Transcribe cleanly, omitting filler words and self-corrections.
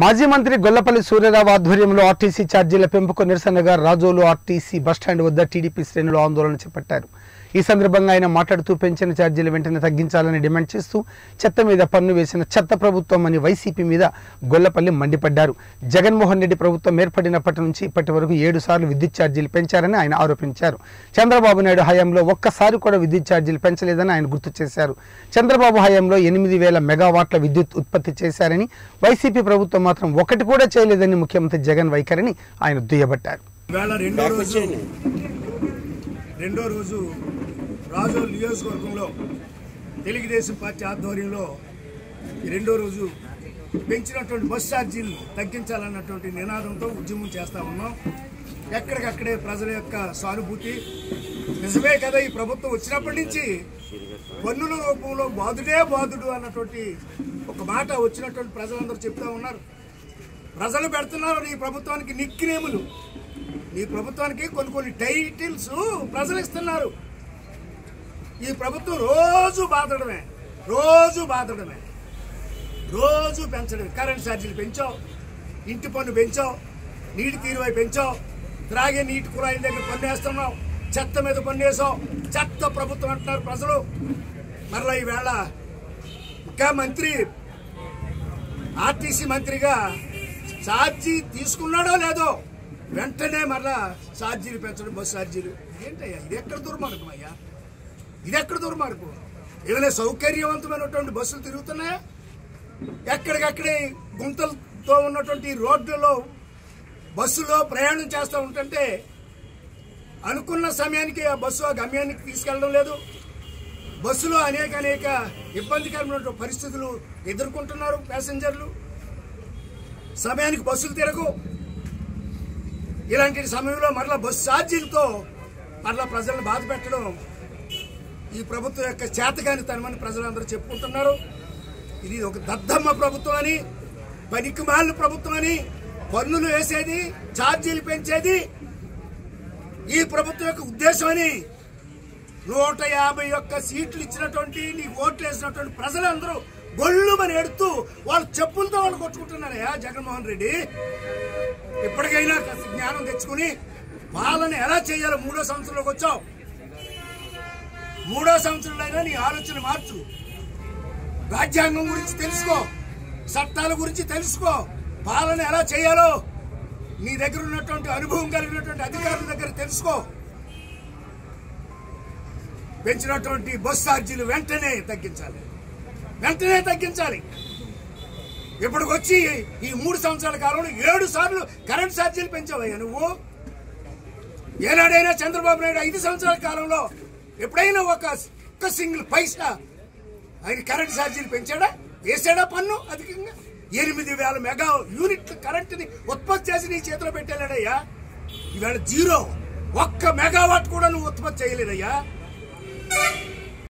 మాజీ మంత్రి గొల్లపల్లి సూర్యారావు ఆధ్వర్యంలో ఆర్టీసీ ఛార్జీల పెంపుకు నిరసనగా రాజోలు ఆర్టీసీ బస్టాండ్ వద్ద టీడీపీ శ్రేణులు ఆందోళన చేపట్టారు. ఈ సందర్భంగా ఆయన మాట్లాడుతూ పెంచిన ఛార్జీలు వెంటనే తగ్గించాలని డిమాండ్ చేస్తూ చెత్త మీద పన్ను వేసిన చెత్త ప్రభుత్వం అని వైసీపీ మీద గొల్లపల్లి మండిపడ్డారు. జగన్మోహన్ రెడ్డి ప్రభుత్వం ఏర్పడినప్పటి నుంచి ఇప్పటి వరకు 7 సార్లు విద్యుత్ ఛార్జీలు పెంచారని ఆయన ఆరోపించారు. చంద్రబాబు నాయుడు హయాంలో ఒక్కసారి కూడా విద్యుత్ ఛార్జీలు పెంచలేదని ఆయన గుర్తు చేశారు. చంద్రబాబు హయాంలో 8,000 మెగావాట్ల విద్యుత్ ఉత్పత్తి చేశారని వైసీపీ ప్రభుత్వం మాత్రం ఒకటి కూడా చేయలేదని ముఖ్యమంత్రి జగన్ వైఖరిని ఆయన దుయ్యబట్టారు. రెండో రోజు రాజోలు నియోజకవర్గంలో తెలుగుదేశం పార్టీ ఆధ్వర్యంలో రెండో రోజు పెంచినటువంటి బస్ ఛార్జీలు తగ్గించాలన్నటువంటి నినాదంతో ఉద్యమం చేస్తా ఉన్నాం. ఎక్కడికక్కడే ప్రజల యొక్క సానుభూతి. నిజమే కదా, ఈ ప్రభుత్వం వచ్చినప్పటి నుంచి పన్నుల రూపంలో బాధుడు అన్నటువంటి ఒక మాట వచ్చినటువంటి ప్రజలందరూ చెప్తా ఉన్నారు. ప్రజలు పెడుతున్నారు ఈ ప్రభుత్వానికి నిక్నేములు, ఈ ప్రభుత్వానికి కొన్ని టైటిల్స్ ప్రజలు ఇస్తున్నారు. ఈ ప్రభుత్వం రోజు బాధడమే, రోజు పెంచడమే. కరెంట్ ఛార్జీలు పెంచావు, ఇంటి పన్ను పెంచావు, నీటి తీరువై పెంచావు, త్రాగే నీటి కురాయిల దగ్గర పన్ను వేస్తున్నావు, చెత్త మీద పన్ను వేసావు, చెత్త ప్రభుత్వం అంటున్నారు ప్రజలు. మరలా ఈవేళ ఇంకా మంత్రి ఆర్టీసీ మంత్రిగా ఛార్జీ తీసుకున్నాడో లేదో వెంటనే మరలా ఛార్జీలు పెంచడం, బస్సు ఛార్జీలు. ఏంటయ్యా ఇది? ఎక్కడ దుర్మార్గం అయ్యా, ఇది ఎక్కడ దుర్మార్గం? ఏదైనా సౌకర్యవంతమైనటువంటి బస్సులు తిరుగుతున్నాయా? ఎక్కడికక్కడే గుంతలతో ఉన్నటువంటి రోడ్లలో బస్సులో ప్రయాణం చేస్తూ ఉంటుంటే అనుకున్న సమయానికి ఆ బస్సు ఆ గమ్యానికి తీసుకెళ్లడం లేదు. బస్సులో అనేక ఇబ్బందికరమైన పరిస్థితులు ఎదుర్కొంటున్నారు ప్యాసింజర్లు. సమయానికి బస్సులు తిరగవు. ఇలాంటి సమయంలో మరలా బస్సు ఛార్జీలతో మరలా ప్రజలను బాధ పెట్టడం ఈ ప్రభుత్వం యొక్క చేతగాని తనమని ప్రజలందరూ చెప్పుకుంటున్నారు. ఇది ఒక దద్దమ్మ ప్రభుత్వం అని, పనికిమాలిన ప్రభుత్వం అని, పన్నులు వేసేది, ఛార్జీలు పెంచేది ఈ ప్రభుత్వం యొక్క ఉద్దేశం అని 151 సీట్లు ఇచ్చినటువంటి, నీకు ఓట్లు వేసినటువంటి ప్రజలందరూ గొళ్ళు మని ఎడుతూ వాళ్ళు చెప్పులతో వాళ్ళు కొట్టుకుంటున్నారయ్యా. జగన్మోహన్ రెడ్డి ఎప్పటికైనా జ్ఞానం తెచ్చుకుని వాళ్ళని ఎలా చేయాలో, 3వ సంవత్సరంలోకి వచ్చావు, 3వ సంవత్సరంలో నీ ఆలోచన మార్చు. రాజ్యాంగం గురించి తెలుసుకో, చట్టాల గురించి తెలుసుకో, పాలన ఎలా చేయాలో నీ దగ్గర ఉన్నటువంటి అనుభవం కలిగినటువంటి అధికారుల దగ్గర తెలుసుకో. పెంచినటువంటి బస్ ఛార్జీలు వెంటనే తగ్గించాలి. ఇప్పటికొచ్చి ఈ 3 సంవత్సరాల కాలంలో 7 సార్లు కరెంట్ ఛార్జీలు పెంచావయ్యా నువ్వు. ఏనాడైనా చంద్రబాబు నాయుడు 5 సంవత్సరాల కాలంలో ఎప్పుడైనా ఒక సింగిల్ పైసా ఆయన కరెంట్ ఛార్జీలు పెంచాడా? వేసాడా పన్ను అధికంగా? 8,000 మెగా యూనిట్లు కరెంటుని ఉత్పత్తి చేసి నీ చేతిలో పెట్టాలడయ్యా. ఈవేళ 0, 1 మెగావాట్ కూడా నువ్వు ఉత్పత్తి చేయలేదయ్యా.